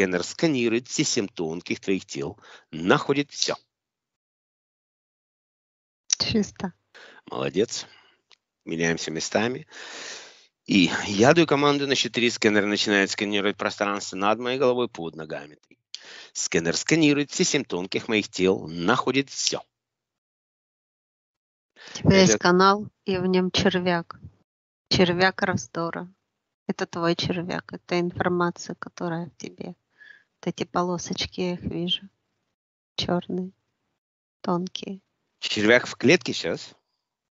сканер сканирует все 7 тонких твоих тел, находит все. Чисто. Молодец. Меняемся местами. И я даю команду на 4. Сканер начинает сканировать пространство над моей головой, под ногами. Сканер сканирует все 7 тонких моих тел, находит все. Теперь есть канал, и в нем червяк. Червяк раздора. Это твой червяк. Это информация, которая в тебе. Вот эти полосочки, я их вижу. Черные, тонкие. Червяк в клетке сейчас?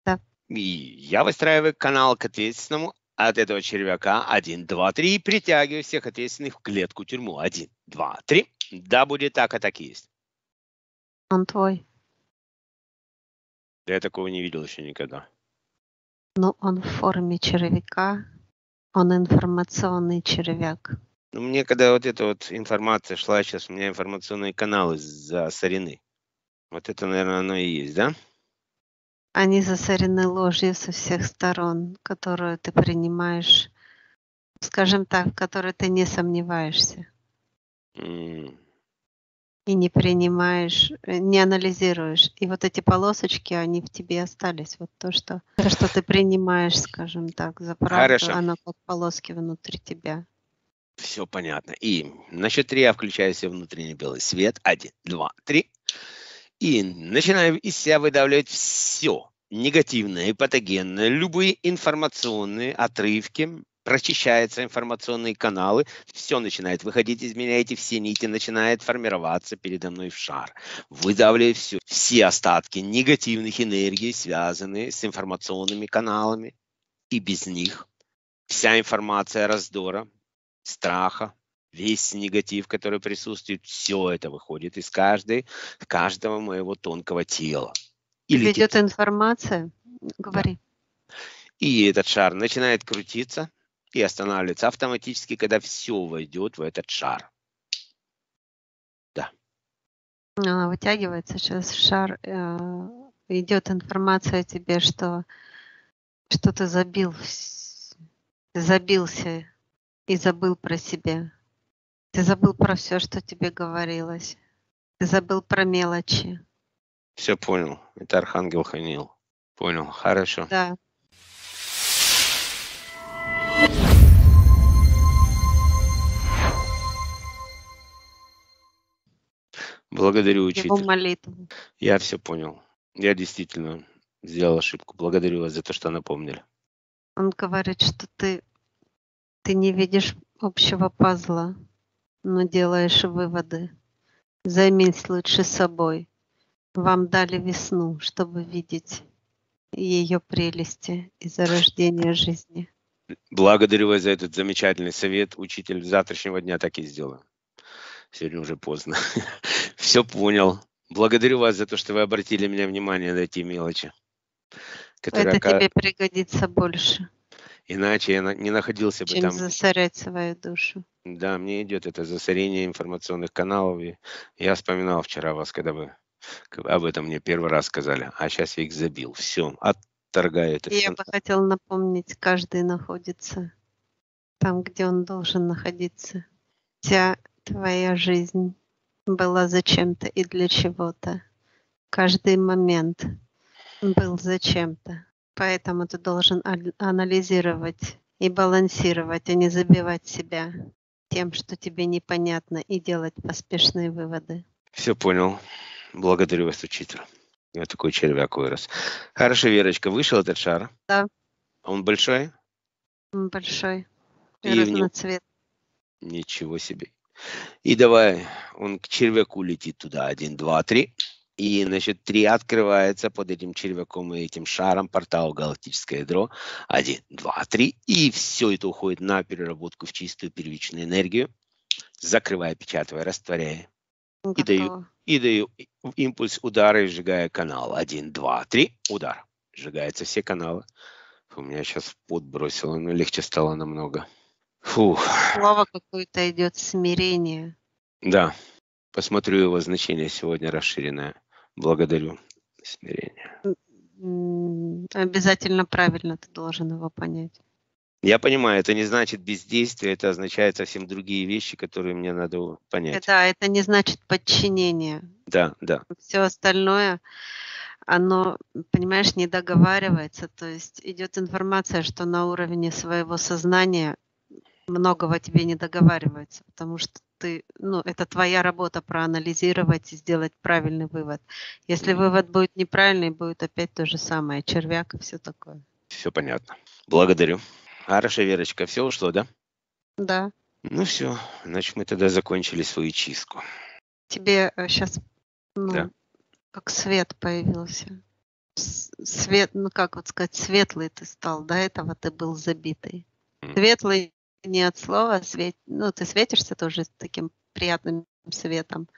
Да. И я выстраиваю канал к ответственному от этого червяка. 1, 2, 3. И притягиваю всех ответственных в клетку, тюрьму. 1, 2, 3. Да, будет так, а так и есть. Он твой. Я такого не видел еще никогда. Ну, он в форме червяка. Он информационный червяк. Ну, мне когда вот эта вот информация шла сейчас, у меня информационные каналы засорены. Вот это, наверное, оно и есть, да? Они засорены ложью со всех сторон, которую ты принимаешь, скажем так, в которой ты не сомневаешься. И не принимаешь, не анализируешь. И вот эти полосочки, они в тебе остались. Вот то, что ты принимаешь, скажем так, за правду, хорошо, оно как полоски внутри тебя. Все понятно. И на счет 3 я включаю себе внутренний белый свет. 1, 2, 3. И начинаю из себя выдавливать все негативное и патогенное, любые информационные отрывки. Прочищаются информационные каналы, все начинает выходить из меня, эти все нити начинают формироваться передо мной в шар. Выдавливаю все, все остатки негативных энергий, связанные с информационными каналами, и без них вся информация раздора, страха, весь негатив, который присутствует, все это выходит из каждого моего тонкого тела. Идет информация, говори. Да. И этот шар начинает крутиться и останавливается автоматически, когда все войдет в этот шар. Да. Она вытягивается сейчас. Шар, идет информация о тебе, что ты забился и забыл про себя. Ты забыл про все, что тебе говорилось. Ты забыл про мелочи. Все понял. Это Архангел Ханиил. Понял. Хорошо. Да. Благодарю, учитель. Я все понял. Я действительно сделал ошибку. Благодарю вас за то, что напомнили. Он говорит, что ты не видишь общего пазла, но делаешь выводы. Займись лучше собой. Вам дали весну, чтобы видеть ее прелести и зарождение жизни. Благодарю вас за этот замечательный совет, учитель. С завтрашнего дня так и сделаю. Сегодня уже поздно. Все понял. Благодарю вас за то, что вы обратили меня внимание на эти мелочи. Которые... Это тебе пригодится больше. Иначе я не находился бы там. Засорять свою душу. Да, мне идет это засорение информационных каналов. И я вспоминал вчера вас, когда вы об этом мне первый раз сказали. А сейчас я их забил. Все, отторгаю это. Я бы хотел напомнить, каждый находится там, где он должен находиться. Вся твоя жизнь была зачем-то и для чего-то. Каждый момент был зачем-то. Поэтому ты должен анализировать и балансировать, а не забивать себя тем, что тебе непонятно, и делать поспешные выводы. Все понял. Благодарю вас, учитель. Я такой червяк вырос. Хорошо, Верочка, вышел этот шар? Да. Он большой? Он большой. И разноцвет. Ничего себе. И давай, он к червяку летит туда. 1, 2, 3. И, значит, 3 открывается под этим червяком и этим шаром портал галактическое ядро. 1, 2, 3. И все это уходит на переработку в чистую первичную энергию. Закрывая, печатывая, растворяя. И даю импульс удара, сжигая канал. 1, 2, 3. Удар. Сжигаются все каналы. У меня сейчас пот бросило, но легче стало намного. Фух. Слово какое-то идет, смирение. Да, посмотрю его значение сегодня расширенное. Благодарю. Смирение. Обязательно правильно ты должен его понять. Я понимаю, это не значит бездействие, это означает совсем другие вещи, которые мне надо понять. Да, это не значит подчинение. Да, да. Все остальное, оно, понимаешь, не договаривается. То есть идет информация, что на уровне своего сознания многого тебе не договаривается, потому что ты, ну, это твоя работа проанализировать и сделать правильный вывод. Если вывод будет неправильный, будет опять то же самое, червяк и все такое. Все понятно. Благодарю. Хорошо, Верочка, все ушло, да? Да. Ну все, значит, мы тогда закончили свою чистку. Тебе сейчас, ну, да, как свет появился. Свет, ну как вот сказать, светлый ты стал, до этого ты был забитый. Светлый не от слова, ну ты светишься тоже таким приятным светом.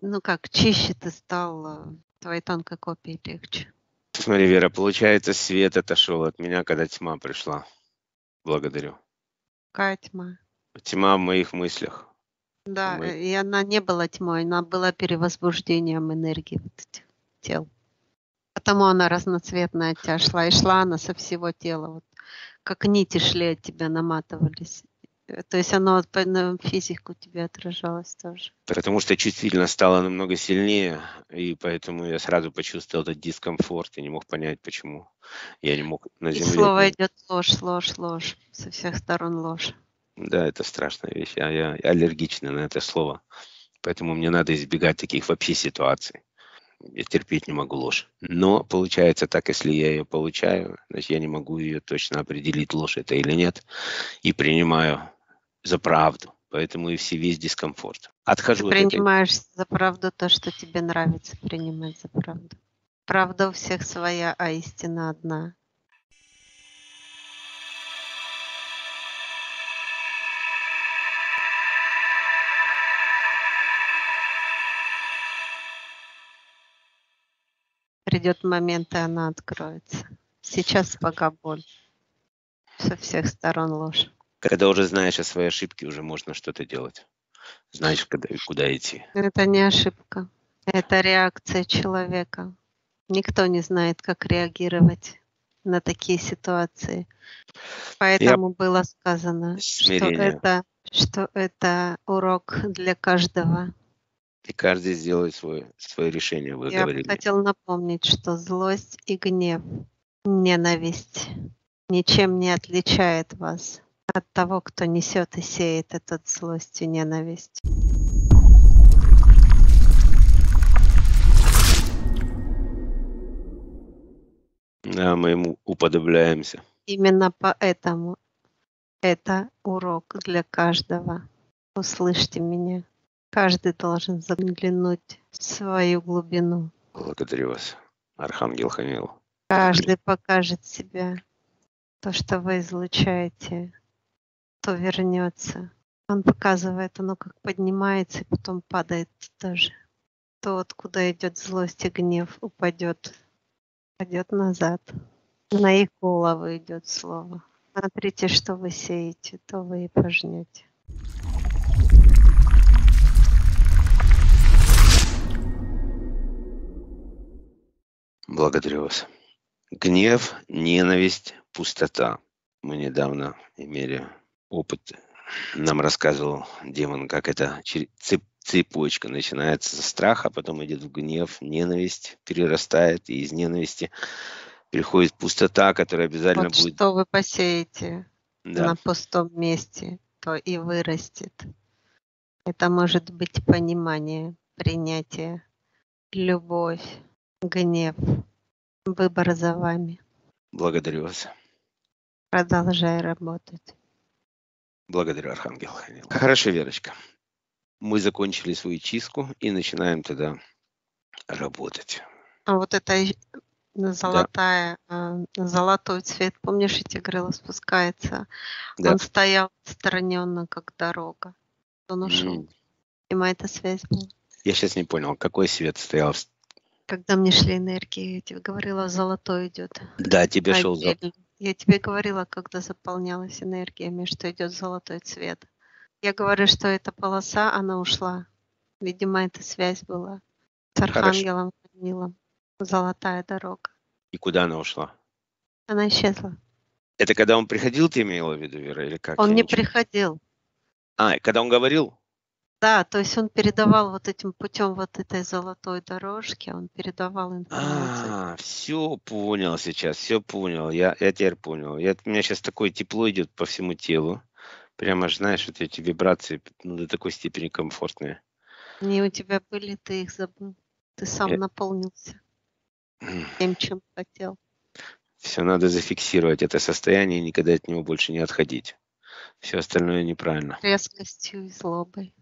Ну как, чище ты стал, твоей тонкой копии легче. Смотри, Вера, получается, свет отошел от меня, когда тьма пришла. Благодарю. Какая тьма? Тьма в моих мыслях. Да, и она не была тьмой, она была перевозбуждением энергии вот этих тел. Потому она разноцветная от тебя шла, и шла она со всего тела, вот, как нити шли от тебя, наматывались. То есть оно на физику тебе отражалось тоже. Потому что чувствительно стало намного сильнее, и поэтому я сразу почувствовал этот дискомфорт и не мог понять, почему. Я не мог на земле. И слово идет ложь, ложь, ложь. Со всех сторон ложь. Да, это страшная вещь. Я аллергична на это слово. Поэтому мне надо избегать таких вообще ситуаций. Я терпеть не могу ложь. Но получается так, если я ее получаю, значит, я не могу ее точно определить, ложь это или нет, и принимаю за правду. Поэтому и все весь дискомфорт. Отхожу. Ты принимаешь за правду то, что тебе нравится принимать за правду. Правда у всех своя, а истина одна. Придет момент, и она откроется. Сейчас пока боль. Со всех сторон ложь. Когда уже знаешь о своей ошибке, уже можно что-то делать. Знаешь, куда идти. Это не ошибка. Это реакция человека. Никто не знает, как реагировать на такие ситуации. Поэтому было сказано, что это урок для каждого. И каждый сделает свое решение, вы говорили. Я хотел напомнить, что злость и гнев, ненависть ничем не отличает вас от того, кто несет и сеет этот злость и ненависть. Да, мы ему уподобляемся. Именно поэтому это урок для каждого. Услышьте меня. Каждый должен заглянуть в свою глубину. Благодарю вас, Архангел Ханиил. Каждый покажет себя. То, что вы излучаете, то вернется. Он показывает, оно как поднимается и потом падает тоже. То, откуда идет злость и гнев, упадет назад. На их голову идет слово. Смотрите, что вы сеете, то вы и пожнете. Благодарю вас. Гнев, ненависть, пустота. Мы недавно имели опыт. Нам рассказывал демон, как эта цепочка начинается со страха, потом идет в гнев, ненависть перерастает, и из ненависти приходит пустота, которая обязательно вот будет... Что вы посеете, да, на пустом месте, то и вырастет. Это может быть понимание, принятие, любовь, гнев. Выбор за вами. Благодарю вас. Продолжай работать. Благодарю, Архангел Ханиил. Хорошо, Верочка. Мы закончили свою чистку и начинаем тогда работать. А вот это золотая, да, золотой цвет, помнишь, эти крыло спускается? Да. Он стоял отстраненно, как дорога. Он ушел. Понимаешь, это связь была? Я сейчас не понял, какой свет стоял. Когда мне шли энергии, я тебе говорила, золотой идет. Да, тебе шел золотой. Я тебе говорила, когда заполнялась энергиями, что идет золотой цвет. Я говорю, что эта полоса, она ушла. Видимо, эта связь была с Архангелом Ханиилом. Золотая дорога. И куда она ушла? Она исчезла. Это когда он приходил, ты имела в виду, Вера, или как? Он не приходил. А, когда он говорил? Да, то есть он передавал вот этим путем вот этой золотой дорожки, он передавал информацию. А, все понял сейчас, все понял, я теперь понял. У меня сейчас такое тепло идет по всему телу. Прямо, знаешь, вот эти вибрации, ну, до такой степени комфортные. Не у тебя были, ты их забыл. Ты сам наполнился тем, чем хотел. Все, надо зафиксировать это состояние и никогда от него больше не отходить. Все остальное неправильно. Резкостью и злобой.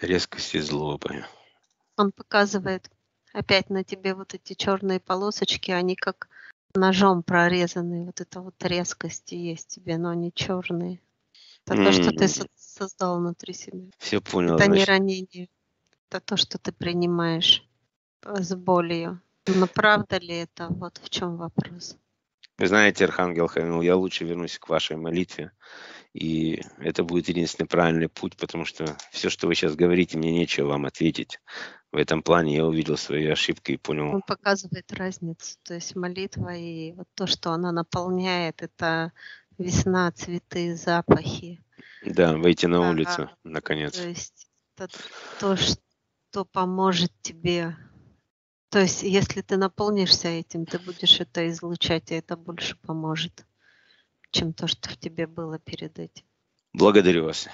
Резкостью и злобой. Он показывает опять на тебе вот эти черные полосочки, они как ножом прорезанные. Вот это вот резкость есть тебе, но они черные. Это то, что ты создал внутри себя. Все понял. Это значит... не ранение. Это то, что ты принимаешь с болью. Но правда ли это? Вот в чем вопрос. Вы знаете, Архангел Ханиил, я лучше вернусь к вашей молитве, и это будет единственный правильный путь, потому что все, что вы сейчас говорите, мне нечего вам ответить. В этом плане я увидел свои ошибки и понял. Он показывает разницу, то есть молитва и вот то, что она наполняет, это весна, цветы, запахи. Да, выйти на улицу, наконец. То есть это то, что поможет тебе. То есть, если ты наполнишься этим, ты будешь это излучать, и это больше поможет, чем то, что в тебе было перед этим. Благодарю вас.